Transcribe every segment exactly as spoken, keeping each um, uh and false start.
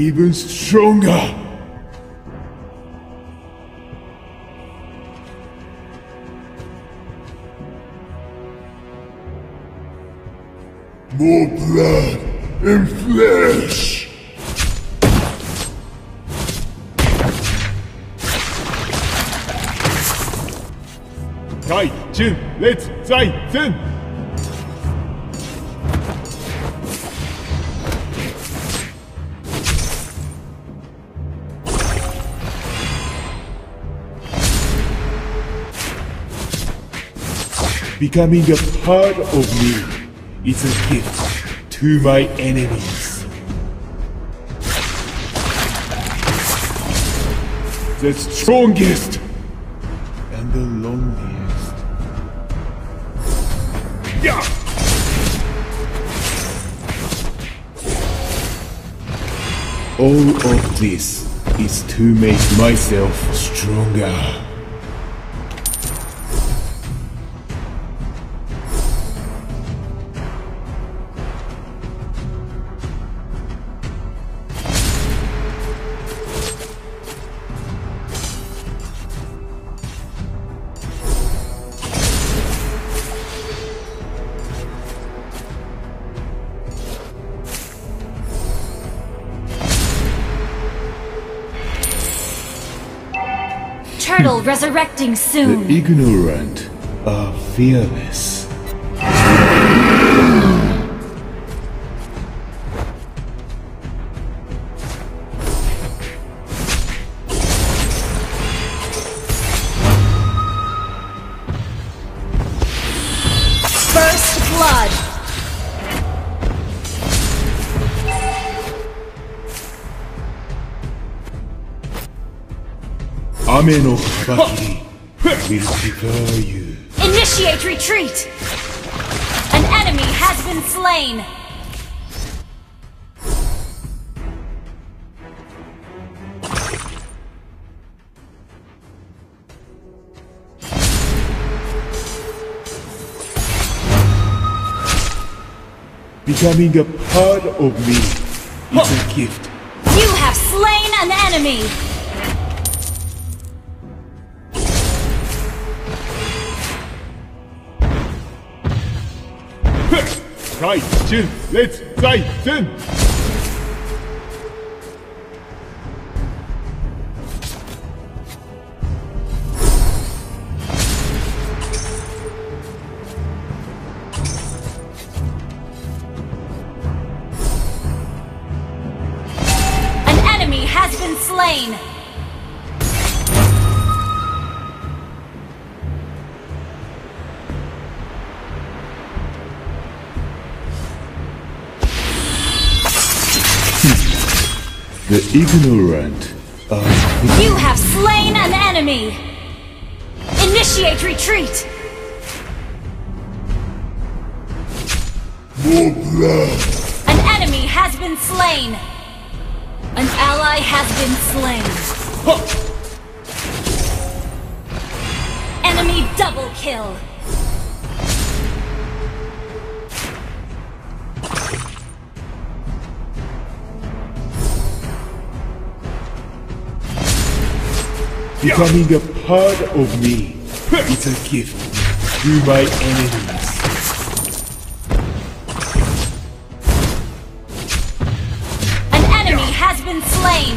even stronger. More blood and flesh! Taijin! Let's Taijin! Becoming a part of me. It's a gift to my enemies. The strongest and the loneliest. Yeah. All of this is to make myself stronger. Resurrecting soon. The ignorant are fearless. First blood. Ame no Habakiri will devour you. Initiate retreat! An enemy has been slain! Becoming a part of me is a gift. You have slain an enemy! Taijin, let's Taijin! An enemy has been slain! The ignorant are... You have slain an enemy! Initiate retreat! More blood! An enemy has been slain! An ally has been slain! Huh. Enemy double kill! Becoming a part of me, it's a gift to my enemies. An enemy has been slain!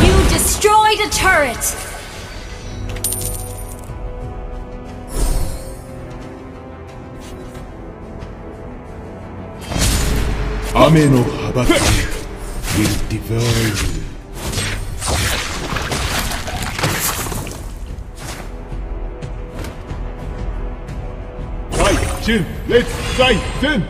You destroyed a turret! Ame no Habakiri will devour you. Let's Taijin! I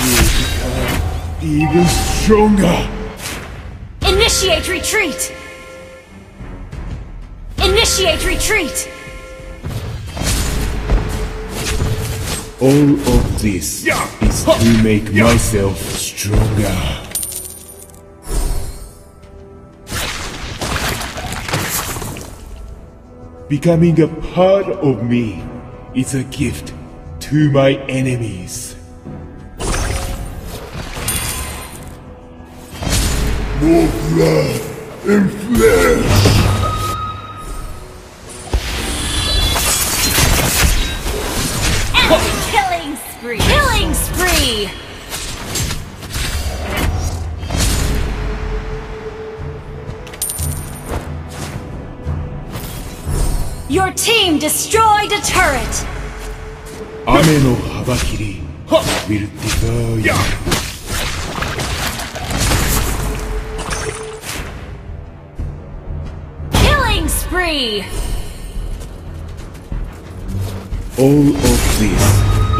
will become even stronger! Initiate retreat! Initiate retreat! All of this is to make myself stronger. Becoming a part of me is a gift to my enemies. More blood and flesh! Killing spree! Your team destroyed a turret! Ame no Habakiri will devour you. Killing spree! All of this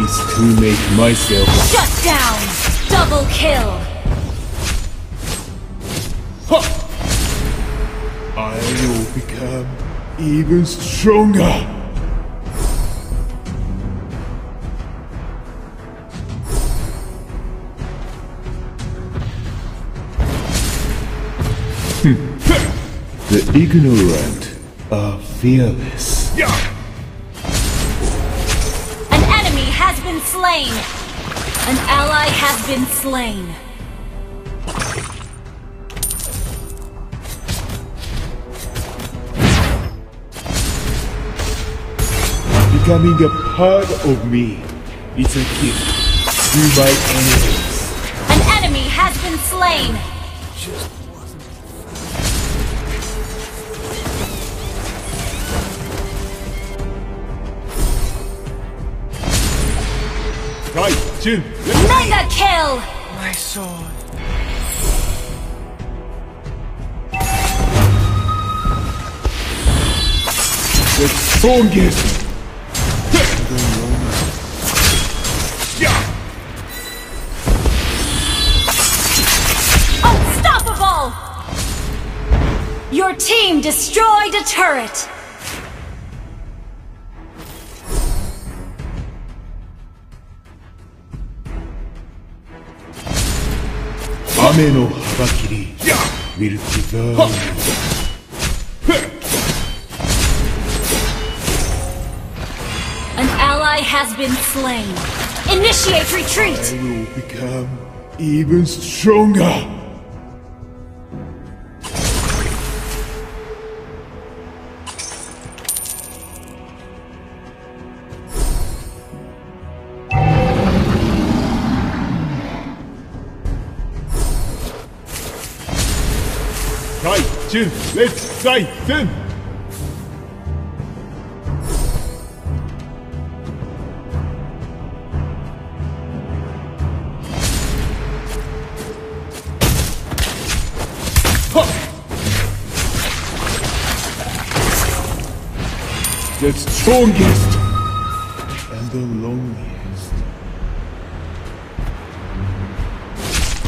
is to make myself shut down. Double kill. Huh. I will become even stronger. The ignorant are fearless. Yeah. Been slain. An ally has been slain. Becoming a part of me is a gift to my enemies. An enemy has been slain. Just mega kill! My sword. The strongest. Unstoppable! Your team destroyed a turret. Ame no Habakiri will devour you. An ally has been slain. Initiate retreat! I will become even stronger. Let's fight them! The strongest and the loneliest.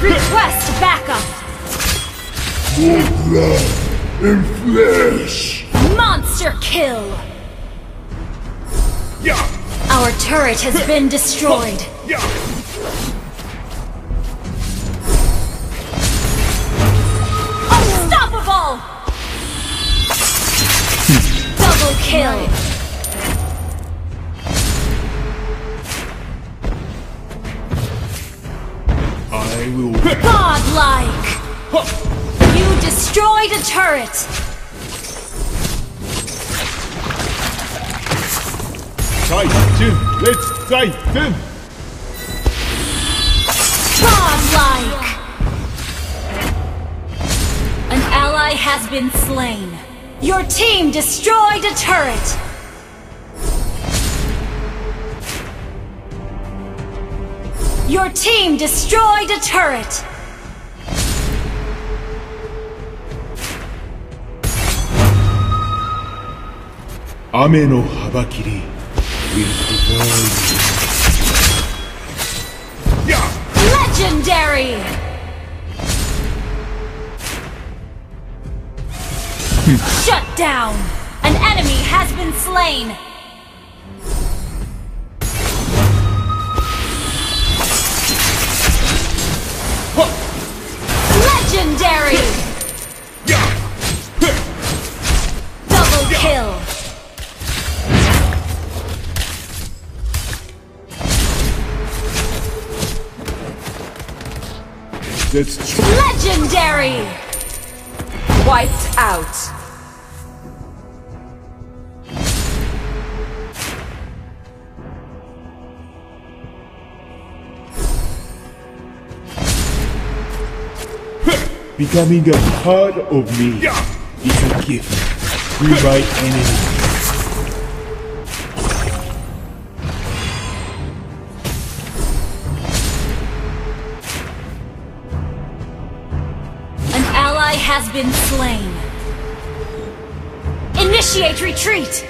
Request backup! More blood and flesh! Monster kill! Yeah. Our turret has been destroyed. Yeah. Unstoppable! Double kill! I will... Godlike! Huh. You destroyed a turret! Let's fight them! Godlike! An ally has been slain. Your team destroyed a turret! Your team destroyed a turret! Ame no Habakiri will devour you. Legendary! Shut down! An enemy has been slain! Legendary! Double kill! That's true. Legendary! Wiped out. Becoming a part of me yeah. is a gift. Free by enemy. Has been slain. Initiate retreat!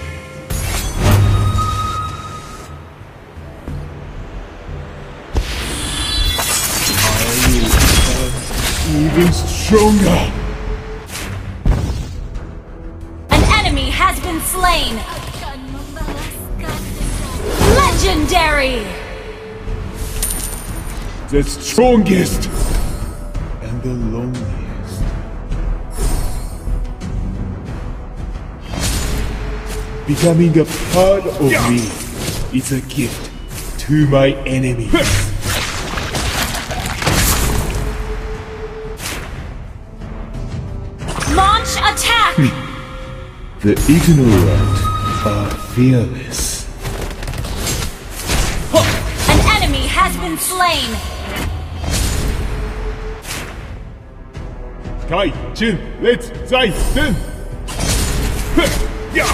I am even stronger! An enemy has been slain! Legendary! The strongest and the loneliest. Becoming a part of yeah. me is a gift to my enemies. Launch attack! The ignorant are fearless. An enemy has been slain! Tai Chin, let's Zai Sen! Yeah.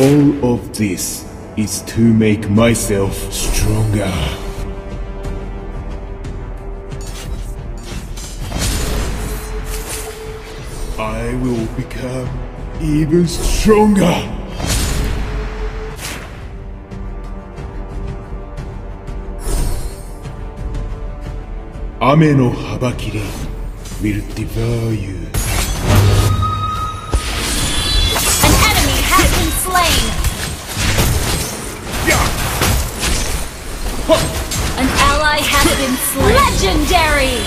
All of this is to make myself stronger. I will become even stronger. Ame no Habakiri will devour you. Slain. An ally has been slain. Legendary!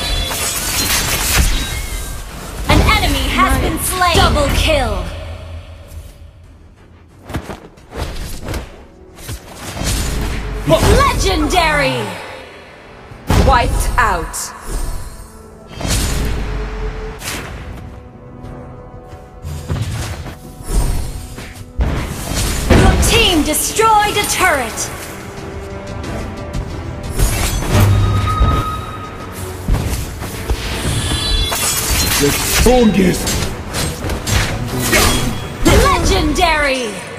An enemy has been slain. Double kill. Legendary! Wiped out. Destroyed a turret! The strongest! Legendary!